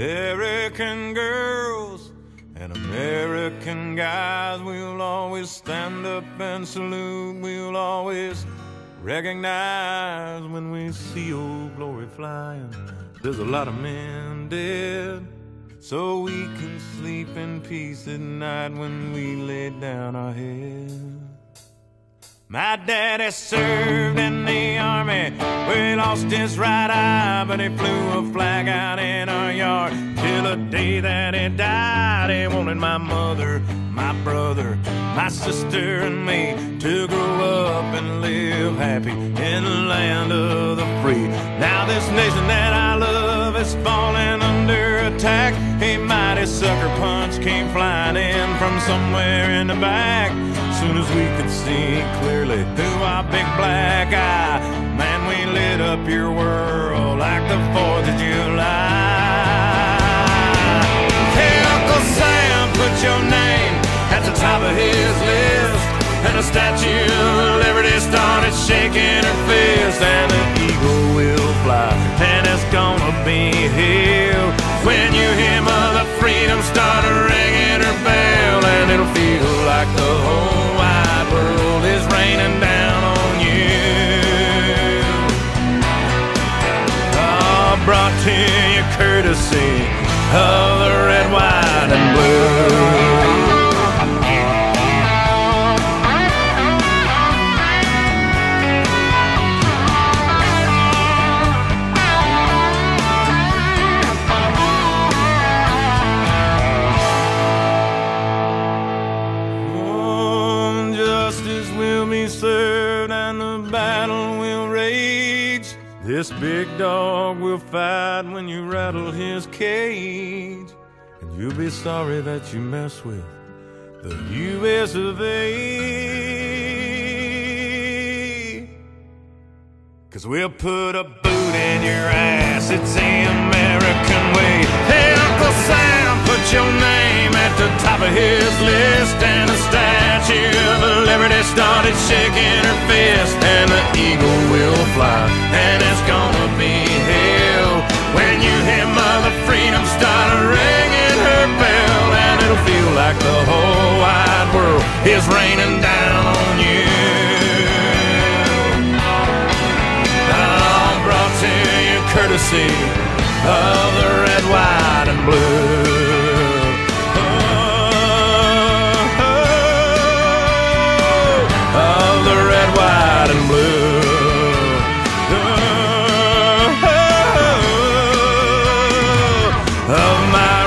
American girls and American guys, we'll always stand up and salute. We'll always recognize when we see old glory flying. There's a lot of men dead, so we can sleep in peace at night when we lay down our head. My daddy served in the army. We lost his right eye, but he flew a flag out in our yard. Till the day that he died, he wanted my mother, my brother, my sister, and me to grow up and live happy in the land of the free. Now this nation that I love is falling under attack. A mighty sucker punch came flying in from somewhere in the back. Soon as we could see clearly through our big black eye, man, we lit up your world like the 4th of July. Hey, Uncle Sam, put your name at the top of his list, and the Statue of Liberty started shaking her fist, and an eagle will fly, and it's gonna be here when you hear Mother Freedom start ringing her bell, and it'll feel like the whole wide world is raining down on you. Oh, brought to you courtesy of the red, white, and blue. Justice will be served and the battle will rage. This big dog will fight when you rattle his cage, and you'll be sorry that you mess with the U.S. of A. 'Cause we'll put a boot in your ass, it's the American way. Hey, Uncle Sam, put your name at the top of his list, and a Statue of Liberty started shaking her fist, and the eagle will fly, and it's gonna be hell when you hear Mother Freedom start ringing her bell, and it'll feel like the whole wide world is raining down on you. I'm brought to you courtesy of the red, white, and blue. Of my